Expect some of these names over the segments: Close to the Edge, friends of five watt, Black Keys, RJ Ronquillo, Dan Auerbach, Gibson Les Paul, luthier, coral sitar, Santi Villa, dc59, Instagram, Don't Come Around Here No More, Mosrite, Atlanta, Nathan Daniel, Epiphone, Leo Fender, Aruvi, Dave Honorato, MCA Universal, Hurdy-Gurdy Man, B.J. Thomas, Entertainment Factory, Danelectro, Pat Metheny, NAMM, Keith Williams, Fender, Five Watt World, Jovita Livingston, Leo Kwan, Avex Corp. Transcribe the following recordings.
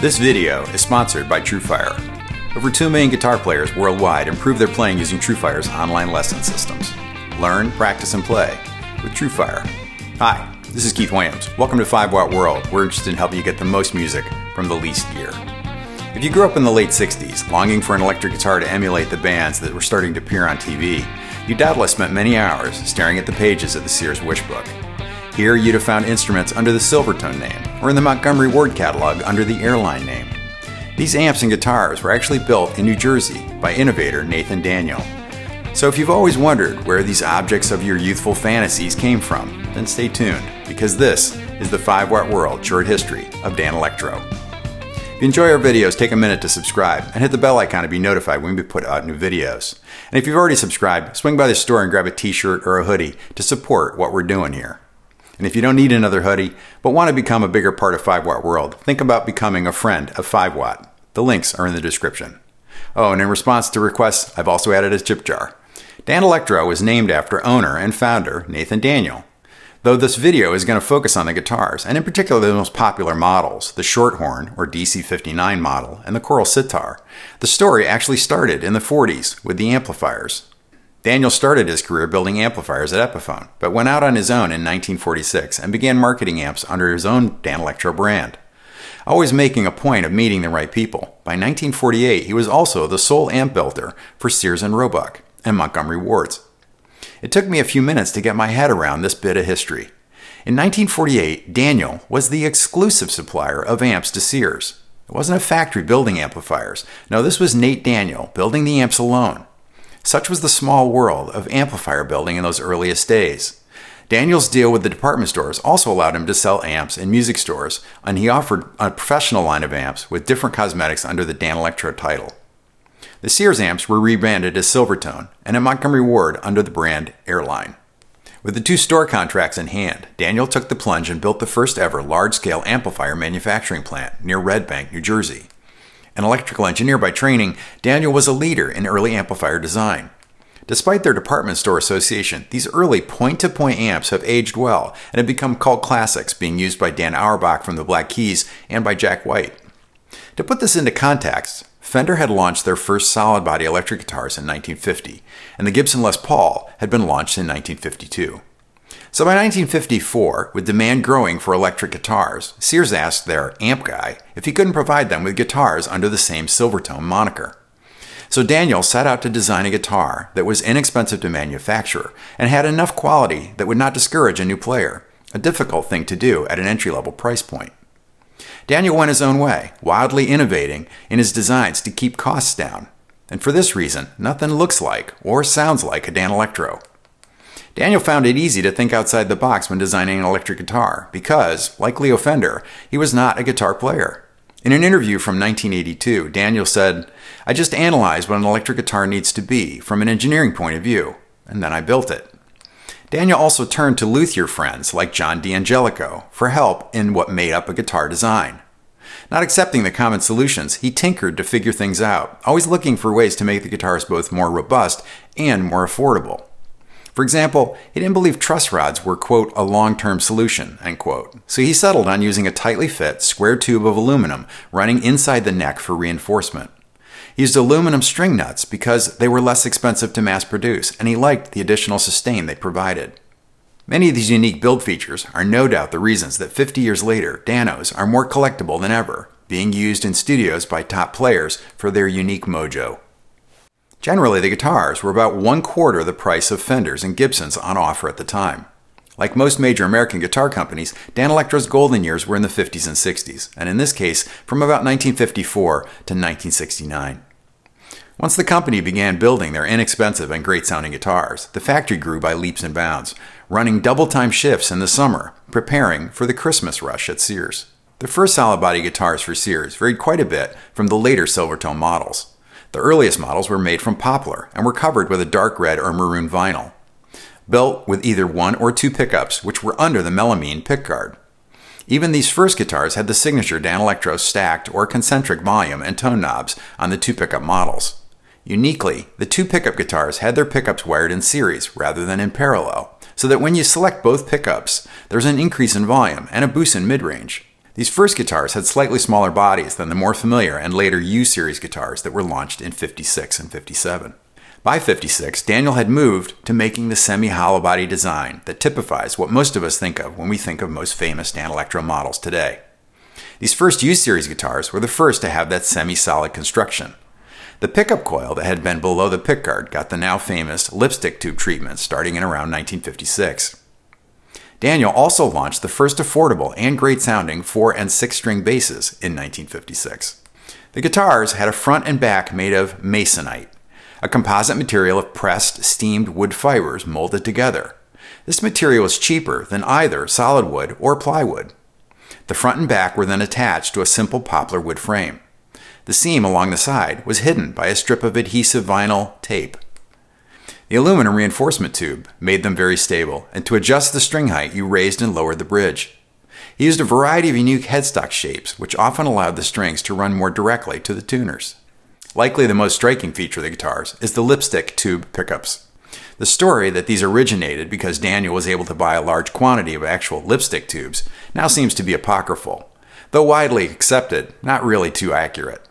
This video is sponsored by TrueFire. Over 2 million guitar players worldwide improve their playing using TrueFire's online lesson systems. Learn, practice, and play with TrueFire. Hi, this is Keith Williams. Welcome to 5 Watt World. We're interested in helping you get the most music from the least gear. If you grew up in the late 60s, longing for an electric guitar to emulate the bands that were starting to appear on TV, you doubtless spent many hours staring at the pages of the Sears Wish Book. Here you'd have found instruments under the Silvertone name, or in the Montgomery Ward catalog under the Airline name. These amps and guitars were actually built in New Jersey by innovator Nathan Daniel. So if you've always wondered where these objects of your youthful fantasies came from, then stay tuned, because this is the 5 Watt World Short History of Danelectro. If you enjoy our videos, take a minute to subscribe and hit the bell icon to be notified when we put out new videos. And if you've already subscribed, swing by the store and grab a t-shirt or a hoodie to support what we're doing here. And if you don't need another hoodie, but want to become a bigger part of 5 Watt World, think about becoming a friend of 5 Watt. The links are in the description. Oh, and in response to requests, I've also added a tip jar. Danelectro was named after owner and founder Nathan Daniel. Though this video is going to focus on the guitars, and in particular the most popular models, the Shorthorn or dc59 model and the Coral Sitar, the story actually started in the 40s with the amplifiers. Daniel started his career building amplifiers at Epiphone, but went out on his own in 1946 and began marketing amps under his own Danelectro brand. Always making a point of meeting the right people, by 1948 he was also the sole amp builder for Sears and Roebuck and Montgomery Wards. It took me a few minutes to get my head around this bit of history. In 1948, Daniel was the exclusive supplier of amps to Sears. It wasn't a factory building amplifiers. No, this was Nate Daniel building the amps alone. Such was the small world of amplifier building in those earliest days. Daniel's deal with the department stores also allowed him to sell amps in music stores, and he offered a professional line of amps with different cosmetics under the Danelectro title. The Sears amps were rebranded as Silvertone, and in Montgomery Ward under the brand Airline. With the two store contracts in hand, Daniel took the plunge and built the first ever large-scale amplifier manufacturing plant near Red Bank, New Jersey. An electrical engineer by training, Daniel was a leader in early amplifier design. Despite their department store association, these early point-to-point amps have aged well and have become cult classics, being used by Dan Auerbach from the Black Keys and by Jack White. To put this into context, Fender had launched their first solid-body electric guitars in 1950, and the Gibson Les Paul had been launched in 1952. So by 1954, with demand growing for electric guitars, Sears asked their amp guy if he couldn't provide them with guitars under the same Silvertone moniker. So Daniel set out to design a guitar that was inexpensive to manufacture and had enough quality that would not discourage a new player, a difficult thing to do at an entry-level price point. Daniel went his own way, wildly innovating in his designs to keep costs down. And for this reason, nothing looks like or sounds like a Danelectro. Daniel found it easy to think outside the box when designing an electric guitar because, like Leo Fender, he was not a guitar player. In an interview from 1982, Daniel said, "I just analyzed what an electric guitar needs to be from an engineering point of view, and then I built it." Daniel also turned to luthier friends like John D'Angelico for help in what made up a guitar design. Not accepting the common solutions, he tinkered to figure things out, always looking for ways to make the guitars both more robust and more affordable. For example, he didn't believe truss rods were, quote, a long-term solution, end quote. So he settled on using a tightly fit square tube of aluminum running inside the neck for reinforcement. He used aluminum string nuts because they were less expensive to mass produce, and he liked the additional sustain they provided. Many of these unique build features are no doubt the reasons that 50 years later, Danos are more collectible than ever, being used in studios by top players for their unique mojo. Generally, the guitars were about 1/4 the price of Fenders and Gibsons on offer at the time. Like most major American guitar companies, Danelectro's golden years were in the 50s and 60s, and in this case, from about 1954 to 1969. Once the company began building their inexpensive and great-sounding guitars, the factory grew by leaps and bounds, running double-time shifts in the summer, preparing for the Christmas rush at Sears. The first solid-body guitars for Sears varied quite a bit from the later Silvertone models. The earliest models were made from poplar and were covered with a dark red or maroon vinyl, built with either one or two pickups, which were under the melamine pickguard. Even these first guitars had the signature Danelectro stacked or concentric volume and tone knobs on the two-pickup models. Uniquely, the two-pickup guitars had their pickups wired in series rather than in parallel, so that when you select both pickups, there's an increase in volume and a boost in mid-range. These first guitars had slightly smaller bodies than the more familiar and later U-series guitars that were launched in '56 and '57. By '56, Daniel had moved to making the semi-hollow body design that typifies what most of us think of when we think of most famous Danelectro models today. These first U-series guitars were the first to have that semi-solid construction. The pickup coil that had been below the pickguard got the now famous lipstick tube treatment starting in around 1956. Daniel also launched the first affordable and great-sounding 4- and 6-string basses in 1956. The guitars had a front and back made of Masonite, a composite material of pressed, steamed wood fibers molded together. This material was cheaper than either solid wood or plywood. The front and back were then attached to a simple poplar wood frame. The seam along the side was hidden by a strip of adhesive vinyl tape. The aluminum reinforcement tube made them very stable, and to adjust the string height, you raised and lowered the bridge. He used a variety of unique headstock shapes, which often allowed the strings to run more directly to the tuners. Likely the most striking feature of the guitars is the lipstick tube pickups. The story that these originated because Daniel was able to buy a large quantity of actual lipstick tubes now seems to be apocryphal, though widely accepted, not really too accurate.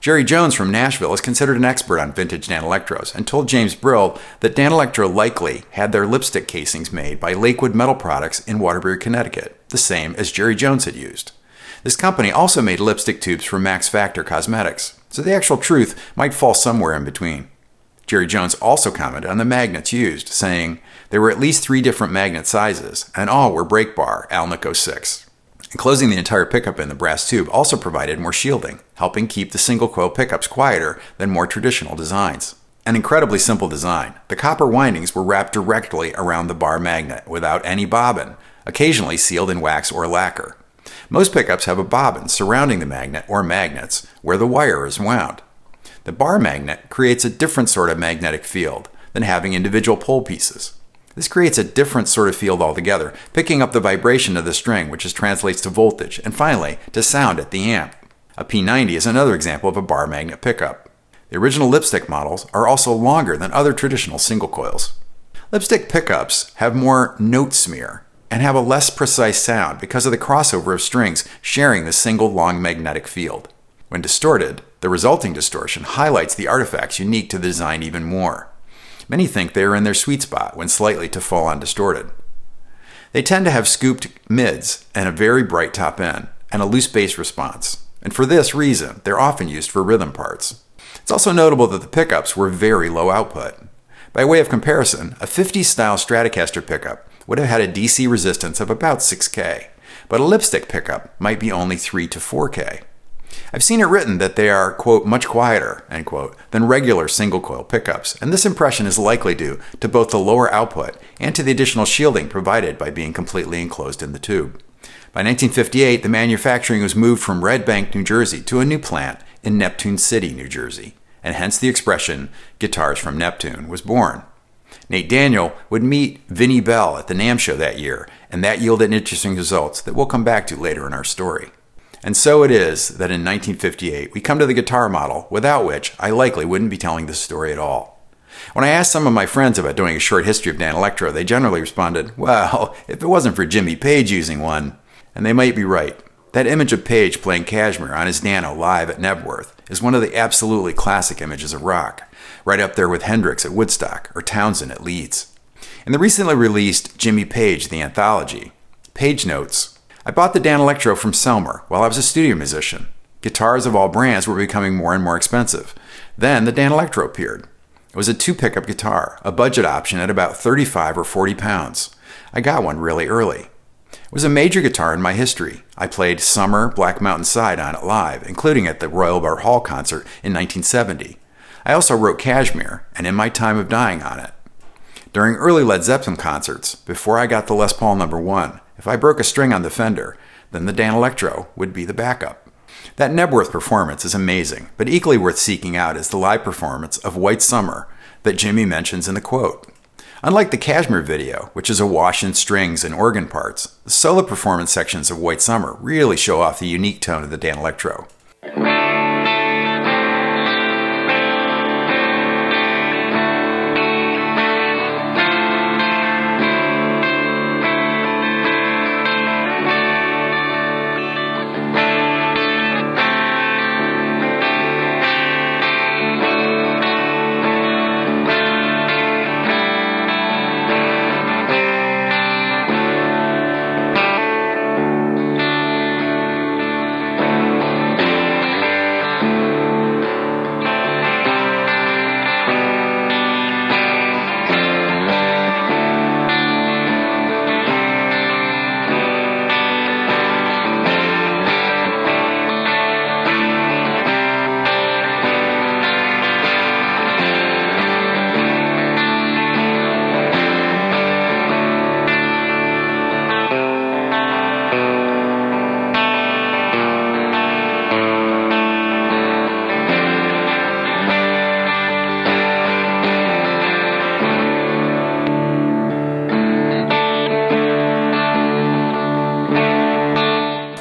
Jerry Jones from Nashville is considered an expert on vintage Danelectros and told James Brill that Danelectro likely had their lipstick casings made by Lakewood Metal Products in Waterbury, Connecticut, the same as Jerry Jones had used. This company also made lipstick tubes for Max Factor Cosmetics, so the actual truth might fall somewhere in between. Jerry Jones also commented on the magnets used, saying, "There were at least 3 different magnet sizes, and all were brake bar Alnico 6. Enclosing the entire pickup in the brass tube also provided more shielding, helping keep the single coil pickups quieter than more traditional designs. An incredibly simple design, the copper windings were wrapped directly around the bar magnet without any bobbin, occasionally sealed in wax or lacquer. Most pickups have a bobbin surrounding the magnet or magnets where the wire is wound. The bar magnet creates a different sort of magnetic field than having individual pole pieces. This creates a different sort of field altogether, picking up the vibration of the string, which translates to voltage, and finally, to sound at the amp. A P90 is another example of a bar magnet pickup. The original lipstick models are also longer than other traditional single coils. Lipstick pickups have more note smear and have a less precise sound because of the crossover of strings sharing the single long magnetic field. When distorted, the resulting distortion highlights the artifacts unique to the design even more. Many think they are in their sweet spot when slightly to full on distorted. They tend to have scooped mids and a very bright top end and a loose bass response, and for this reason, they're often used for rhythm parts. It's also notable that the pickups were very low output. By way of comparison, a 50s style Stratocaster pickup would have had a DC resistance of about 6K, but a lipstick pickup might be only 3 to 4K. I've seen it written that they are, quote, much quieter, end quote, than regular single coil pickups, and this impression is likely due to both the lower output and to the additional shielding provided by being completely enclosed in the tube. By 1958, the manufacturing was moved from Red Bank, New Jersey to a new plant in Neptune City, New Jersey, and hence the expression, "Guitars from Neptune," was born. Nate Daniel would meet Vinnie Bell at the NAMM show that year, and that yielded interesting results that we'll come back to later in our story. And so it is that in 1958, we come to the guitar model, without which I likely wouldn't be telling this story at all. When I asked some of my friends about doing a short history of Danelectro, they generally responded, "Well, if it wasn't for Jimmy Page using one," and they might be right. That image of Page playing Kashmir on his Dano live at Knebworth is one of the absolutely classic images of rock, right up there with Hendrix at Woodstock or Townsend at Leeds. In the recently released Jimmy Page, the anthology, Page notes, "I bought the Danelectro from Selmer while I was a studio musician. Guitars of all brands were becoming more and more expensive. Then the Danelectro appeared. It was a 2-pickup guitar, a budget option at about 35 or 40 pounds. I got one really early. It was a major guitar in my history. I played Summer, Black Mountain Side on it live, including at the Royal Bar Hall concert in 1970. I also wrote Kashmir and In My Time of Dying on it. During early Led Zeppelin concerts, before I got the Les Paul No. 1, if I broke a string on the Fender, then the Danelectro would be the backup." That Knebworth performance is amazing, but equally worth seeking out is the live performance of White Summer that Jimmy mentions in the quote. Unlike the Kashmir video, which is awash in strings and organ parts, the solo performance sections of White Summer really show off the unique tone of the Danelectro.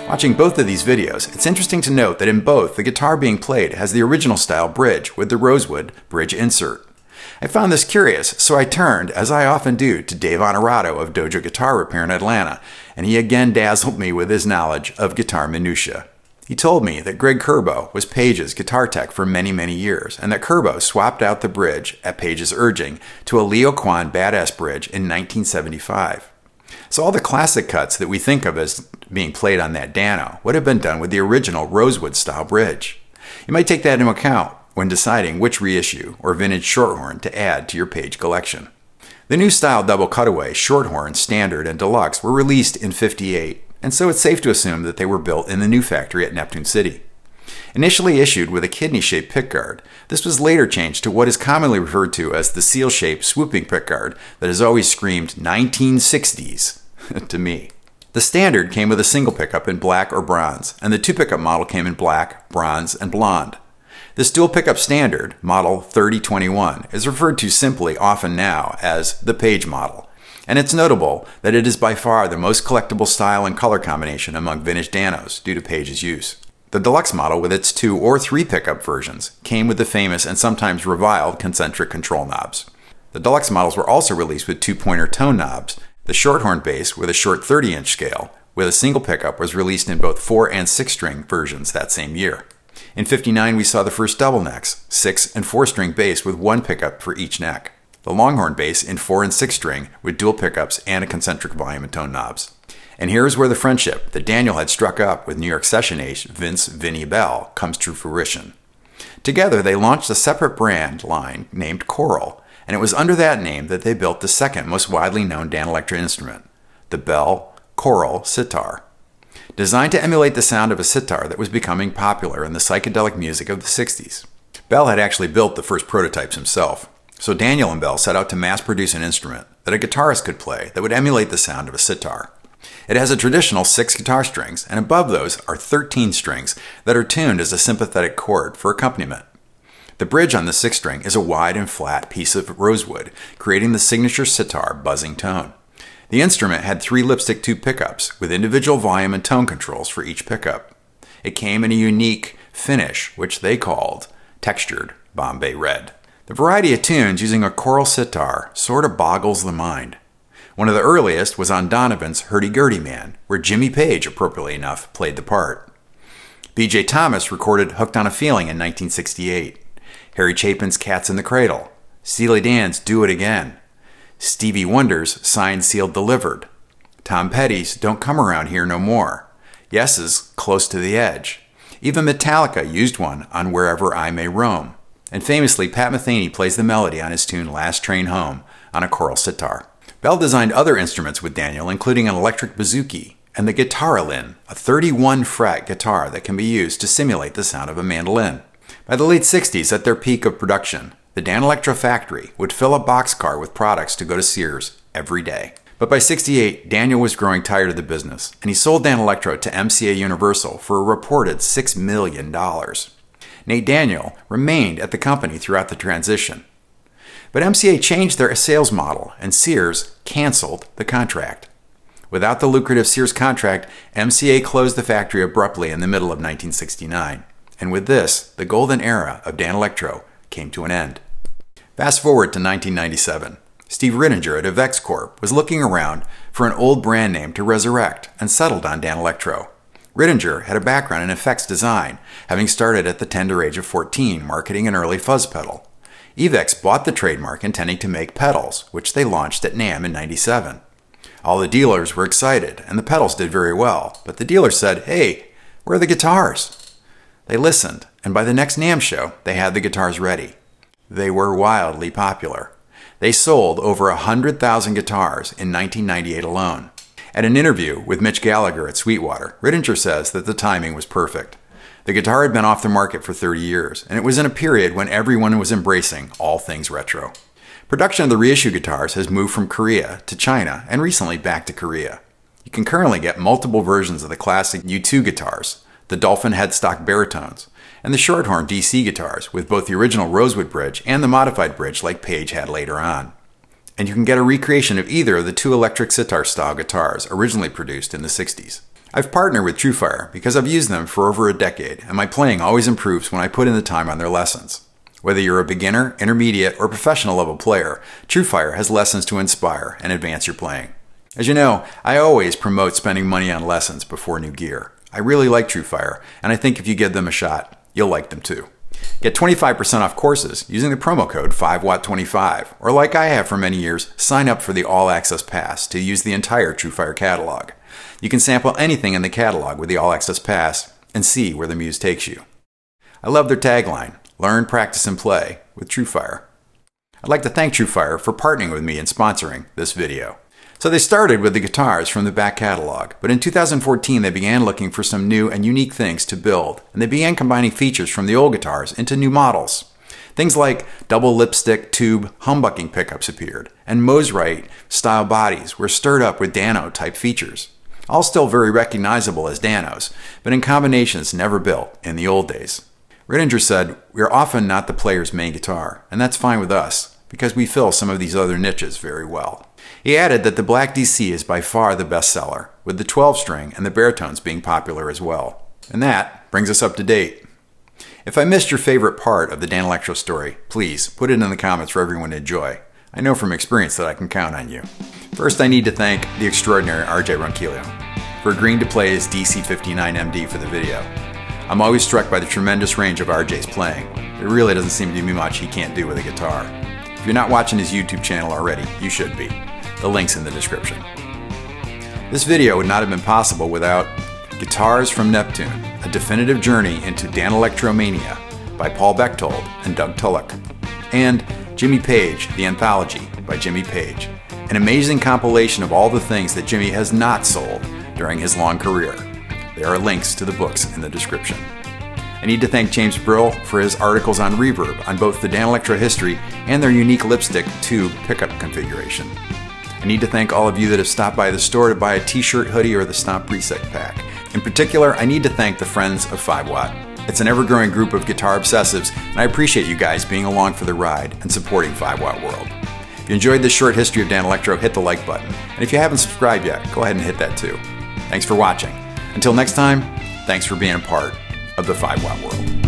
Watching both of these videos, it's interesting to note that in both, the guitar being played has the original style bridge with the rosewood bridge insert. I found this curious, so I turned, as I often do, to Dave Honorato of Dojo Guitar Repair in Atlanta, and he again dazzled me with his knowledge of guitar minutiae. He told me that Greg Curbo was Page's guitar tech for many, many years, and that Curbo swapped out the bridge, at Page's urging, to a Leo Kwan Badass bridge in 1975. So all the classic cuts that we think of as being played on that Dano would have been done with the original rosewood-style bridge. You might take that into account when deciding which reissue or vintage Shorthorn to add to your Page collection. The new style double cutaway, Shorthorn, Standard, and Deluxe were released in '58. And so it's safe to assume that they were built in the new factory at Neptune City. Initially issued with a kidney-shaped pickguard, this was later changed to what is commonly referred to as the seal-shaped swooping pickguard that has always screamed 1960s to me. The Standard came with a single pickup in black or bronze, and the two-pickup model came in black, bronze, and blonde. This dual-pickup Standard, model 3021, is referred to simply often now as the Page model. And it's notable that it is by far the most collectible style and color combination among vintage Danos due to Page's use. The Deluxe model with its two or three pickup versions came with the famous and sometimes reviled concentric control knobs. The Deluxe models were also released with two-pointer tone knobs. The Shorthorn bass with a short 30-inch scale with a single pickup was released in both 4 and 6-string versions that same year. In '59 we saw the first double necks, 6 and 4-string bass with one pickup for each neck. The Longhorn bass in 4 and 6 string with dual pickups and a concentric volume and tone knobs. And here is where the friendship that Daniel had struck up with New York session ace Vinnie Bell comes to fruition. Together they launched a separate brand line named Coral, and it was under that name that they built the second most widely known Danelectro instrument, the Bell Coral Sitar. Designed to emulate the sound of a sitar that was becoming popular in the psychedelic music of the '60s. Bell had actually built the first prototypes himself. So Daniel and Bell set out to mass-produce an instrument that a guitarist could play that would emulate the sound of a sitar. It has a traditional 6 guitar strings, and above those are 13 strings that are tuned as a sympathetic chord for accompaniment. The bridge on the 6th string is a wide and flat piece of rosewood, creating the signature sitar buzzing tone. The instrument had 3 lipstick tube pickups, with individual volume and tone controls for each pickup. It came in a unique finish, which they called textured Bombay Red. The variety of tunes using a choral sitar sort of boggles the mind. One of the earliest was on Donovan's Hurdy-Gurdy Man, where Jimmy Page, appropriately enough, played the part. B.J. Thomas recorded Hooked on a Feeling in 1968, Harry Chapin's Cats in the Cradle, Steely Dan's Do It Again, Stevie Wonder's Signed, Sealed, Delivered, Tom Petty's Don't Come Around Here No More, Yes's Close to the Edge. Even Metallica used one on Wherever I May Roam. And famously, Pat Metheny plays the melody on his tune Last Train Home on a choral sitar. Bell designed other instruments with Daniel, including an electric bouzouki and the guitarolin, a 31-fret guitar that can be used to simulate the sound of a mandolin. By the late '60s, at their peak of production, the Danelectro factory would fill a boxcar with products to go to Sears every day. But by '68, Daniel was growing tired of the business, and he sold Danelectro to MCA Universal for a reported $6 million. Nate Daniel remained at the company throughout the transition. But MCA changed their sales model, and Sears canceled the contract. Without the lucrative Sears contract, MCA closed the factory abruptly in the middle of 1969. And with this, the golden era of Danelectro came to an end. Fast forward to 1997. Steve Rittinger at Avex Corp was looking around for an old brand name to resurrect and settled on Danelectro. Rittinger had a background in effects design, having started at the tender age of 14 marketing an early fuzz pedal. Avex bought the trademark intending to make pedals, which they launched at NAMM in '97. All the dealers were excited, and the pedals did very well, but the dealer said, "Hey, where are the guitars?" They listened, and by the next NAMM show, they had the guitars ready. They were wildly popular. They sold over 100,000 guitars in 1998 alone. At an interview with Mitch Gallagher at Sweetwater, Rittinger says that the timing was perfect. The guitar had been off the market for 30 years, and it was in a period when everyone was embracing all things retro. Production of the reissue guitars has moved from Korea to China and recently back to Korea. You can currently get multiple versions of the classic U2 guitars, the Dolphin headstock baritones, and the Shorthorn DC guitars with both the original rosewood bridge and the modified bridge like Page had later on. And you can get a recreation of either of the two electric sitar-style guitars originally produced in the '60s. I've partnered with TrueFire because I've used them for over a decade, and my playing always improves when I put in the time on their lessons. Whether you're a beginner, intermediate, or professional level player, TrueFire has lessons to inspire and advance your playing. As you know, I always promote spending money on lessons before new gear. I really like TrueFire, and I think if you give them a shot, you'll like them too. Get 25% off courses using the promo code 5Watt25, or like I have for many years, sign up for the All Access Pass to use the entire TrueFire catalog. You can sample anything in the catalog with the All Access Pass and see where the muse takes you. I love their tagline, learn, practice, and play with TrueFire. I'd like to thank TrueFire for partnering with me and sponsoring this video. So they started with the guitars from the back catalog, but in 2014 they began looking for some new and unique things to build, and they began combining features from the old guitars into new models. Things like double lipstick tube humbucking pickups appeared, and Mosrite style bodies were stirred up with Dano type features. All still very recognizable as Danos, but in combinations never built in the old days. Rittinger said, "We are often not the player's main guitar, and that's fine with us, because we fill some of these other niches very well." He added that the Black DC is by far the best seller, with the 12-string and the baritones being popular as well. And that brings us up to date. If I missed your favorite part of the Danelectro story, please put it in the comments for everyone to enjoy. I know from experience that I can count on you. First, I need to thank the extraordinary RJ Ronquillo for agreeing to play his DC59 MD for the video. I'm always struck by the tremendous range of RJ's playing. There really doesn't seem to be much he can't do with a guitar. If you're not watching his YouTube channel already, you should be. The link's in the description. This video would not have been possible without Guitars from Neptune, a definitive journey into Danelectromania by Paul Bechtold and Doug Tulloch, and Jimmy Page, The Anthology by Jimmy Page, an amazing compilation of all the things that Jimmy has not sold during his long career. There are links to the books in the description. I need to thank James Brill for his articles on reverb on both the Danelectro history and their unique lipstick tube pickup configuration. I need to thank all of you that have stopped by the store to buy a t-shirt, hoodie, or the Stomp Preset Pack. In particular, I need to thank the Friends of 5 Watt. It's an ever-growing group of guitar obsessives, and I appreciate you guys being along for the ride and supporting 5 Watt World. If you enjoyed this short history of Danelectro, hit the like button. And if you haven't subscribed yet, go ahead and hit that too. Thanks for watching. Until next time, thanks for being a part of the 5 Watt World.